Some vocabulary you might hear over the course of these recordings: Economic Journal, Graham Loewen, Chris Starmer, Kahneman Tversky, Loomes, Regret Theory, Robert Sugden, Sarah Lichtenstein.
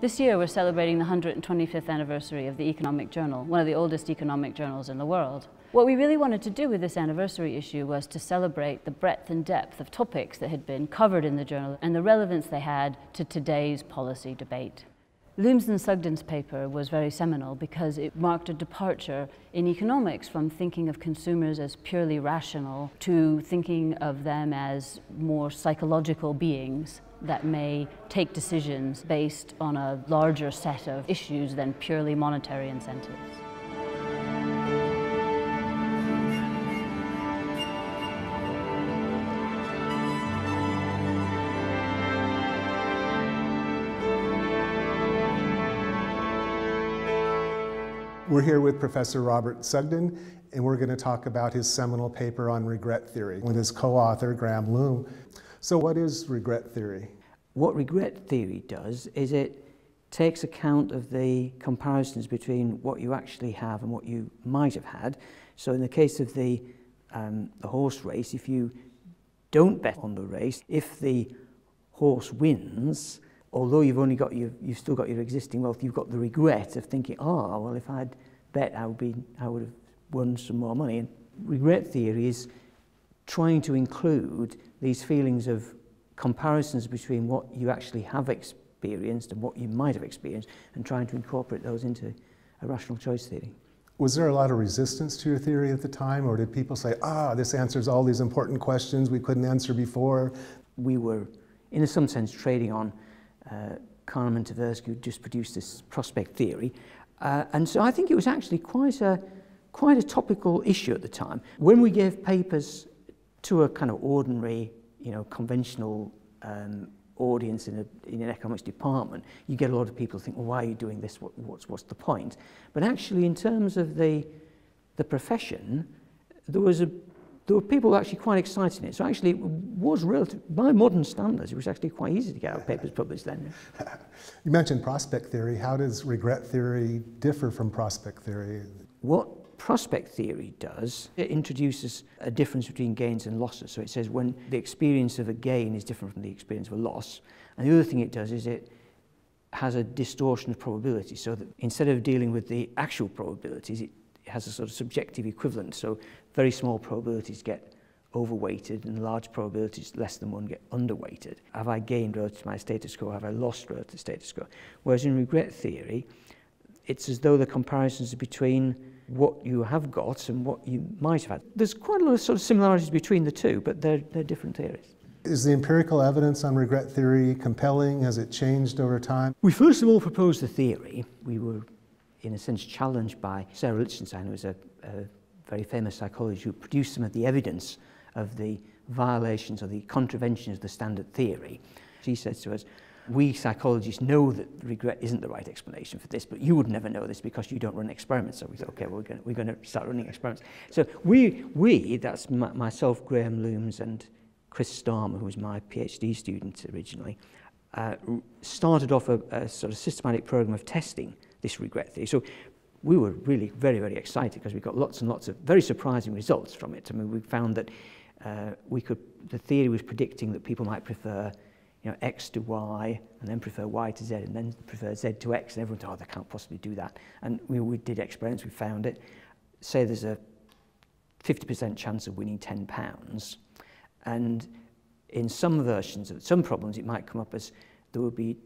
This year we're celebrating the 125th anniversary of the Economic Journal, one of the oldest economic journals in the world. What we really wanted to do with this anniversary issue was to celebrate the breadth and depth of topics that had been covered in the journal and the relevance they had to today's policy debate. Loomes and Sugden's paper was very seminal because it marked a departure in economics from thinking of consumers as purely rational to thinking of them as more psychological beings that may take decisions based on a larger set of issues than purely monetary incentives. We're here with Professor Robert Sugden, and we're going to talk about his seminal paper on regret theory with his co-author, Graham Loewen. So what is regret theory? What regret theory does is it takes account of the comparisons between what you actually have and what you might have had. So in the case of the horse race, if you don't bet on the race, if the horse wins, although you've still got your existing wealth, you've got the regret of thinking, oh, well, if I'd bet, I would have won some more money. And regret theory is trying to include these feelings of comparisons between what you actually have experienced and what you might have experienced, and trying to incorporate those into a rational choice theory. Was there a lot of resistance to your theory at the time, or did people say, ah, this answers all these important questions we couldn't answer before? We were, in some sense, trading on Kahneman Tversky, who just produced this prospect theory, and so I think it was actually quite a topical issue at the time. When we gave papers to a kind of ordinary, conventional audience in an economics department, you get a lot of people think, well, why are you doing this? What's the point? But actually, in terms of the profession, there were people actually quite excited in it. So actually, it was relative, by modern standards, it was actually quite easy to get our papers published then. You mentioned prospect theory. How does regret theory differ from prospect theory? What prospect theory does, it introduces a difference between gains and losses. So it says when the experience of a gain is different from the experience of a loss. And the other thing it does is it has a distortion of probability, so that instead of dealing with the actual probabilities, it has a sort of subjective equivalent. So very small probabilities get overweighted and large probabilities less than one get underweighted. Have I gained relative to my status quo? Have I lost relative to the status quo? Whereas in regret theory, it's as though the comparisons are between what you have got and what you might have had. There's quite a lot of sort of similarities between the two, but they're different theories. Is the empirical evidence on regret theory compelling? Has it changed over time? We first of all proposed the theory. We were, in a sense, challenged by Sarah Lichtenstein, who was a very famous psychologist who produced some of the evidence of the violations or the contraventions of the standard theory. She says to us, we psychologists know that regret isn't the right explanation for this, but you would never know this because you don't run experiments. So we thought, okay, well, we're going to start running experiments. So we that's myself, Graham Loomes, and Chris Starmer, who was my PhD student originally, started off a sort of systematic program of testing this regret theory. So we were really very, very excited because we got lots and lots of very surprising results from it. I mean, we found that the theory was predicting that people might prefer X to Y, and then prefer Y to Z, and then prefer Z to X, and everyone thought, oh, they can't possibly do that. And we did experiments, we found it. Say there's a 50% chance of winning £10, and in some versions of some problems, it might come up as there would be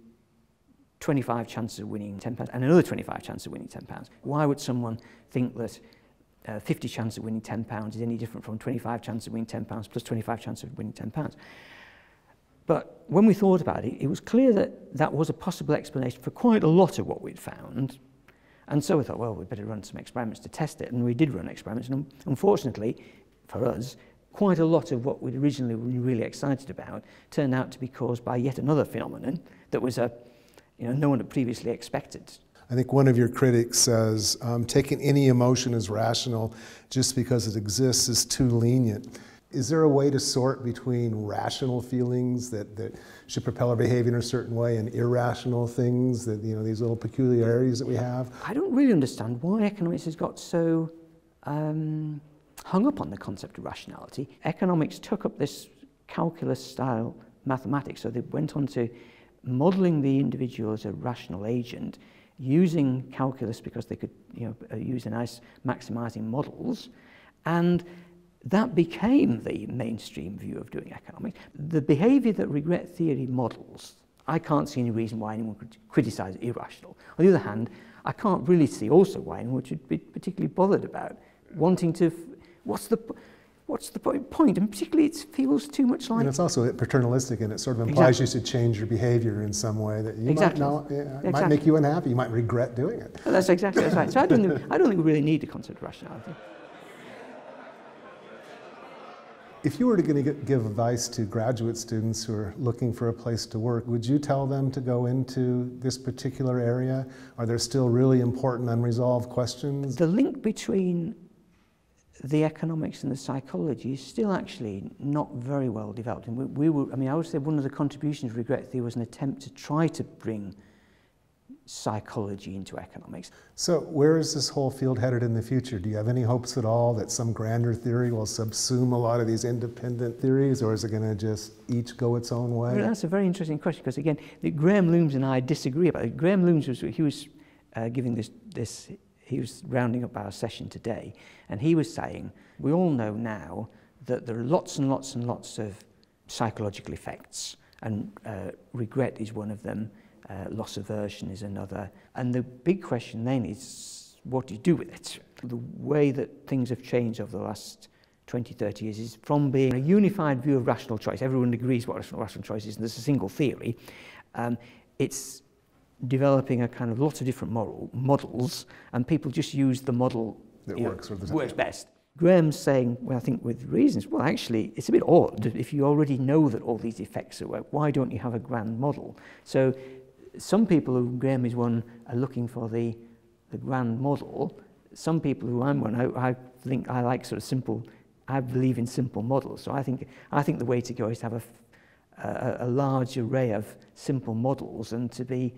25 chances of winning £10, and another 25 chances of winning £10. Why would someone think that 50 chance of winning £10 is any different from 25 chances of winning £10 plus 25 chances of winning £10? But when we thought about it, it was clear that that was a possible explanation for quite a lot of what we'd found. And so we thought, well, we'd better run some experiments to test it. And we did run experiments. And unfortunately, for us, quite a lot of what we'd originally were really excited about turned out to be caused by yet another phenomenon that was no one had previously expected. I think one of your critics says, taking any emotion as rational just because it exists is too lenient. Is there a way to sort between rational feelings that should propel our behavior in a certain way and irrational things, that, these little peculiarities that we have? I don't really understand why economics has got so hung up on the concept of rationality. Economics took up this calculus-style mathematics, so they went on to modeling the individual as a rational agent, using calculus because they could use the nice maximizing models, and that became the mainstream view of doing economics. The behavior that regret theory models, I can't see any reason why anyone could criticize it irrational. On the other hand, I can't really see also why anyone should be particularly bothered about wanting to, what's the point? And particularly it feels too much like... And it's also a bit paternalistic, and it sort of implies you should change your behavior in some way that you might make you unhappy, you might regret doing it. Well, that's exactly, that's right. So I don't think we really need the concept of rationality. If you were going to give advice to graduate students who are looking for a place to work, would you tell them to go into this particular area? Are there still really important unresolved questions? The link between the economics and the psychology is still actually not very well developed. And I would say one of the contributions of regret theory was an attempt to try to bring psychology into economics. So where is this whole field headed in the future? Do you have any hopes at all that some grander theory will subsume a lot of these independent theories, or is it going to just each go its own way? Well, that's a very interesting question, because again, Graham Loewen and I disagree about it. Graham Loewen was giving this, he was rounding up our session today, and he was saying, we all know now that there are lots and lots and lots of psychological effects, and regret is one of them. Loss aversion is another. And the big question then is, what do you do with it? The way that things have changed over the last 20, 30 years is from being a unified view of rational choice. Everyone agrees what rational choice is, and there's a single theory. It's developing a kind of lots of different models, and people just use the model that works best. Graham's saying, well, I think with reasons, well, actually, it's a bit odd. If you already know that all these effects are work, why don't you have a grand model? So some people who Graham is one are looking for the grand model. Some people who I'm one, I think I like sort of simple, I believe in simple models. So I think the way to go is to have a large array of simple models, and to be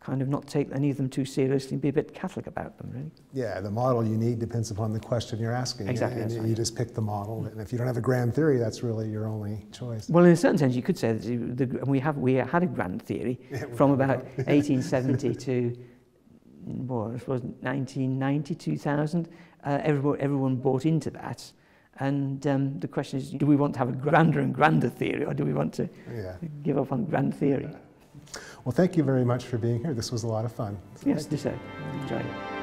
kind of not take any of them too seriously and be a bit Catholic about them, really. Yeah, the model you need depends upon the question you're asking. Exactly. And you just pick the model, and if you don't have a grand theory, that's really your only choice. Well, in a certain sense, you could say that we had a grand theory from about 1870 to, well, I suppose 1990, 2000. Everyone bought into that. And the question is, do we want to have a grander and grander theory, or do we want to give up on grand theory? Well, thank you very much for being here. This was a lot of fun. So yes, I enjoyed it.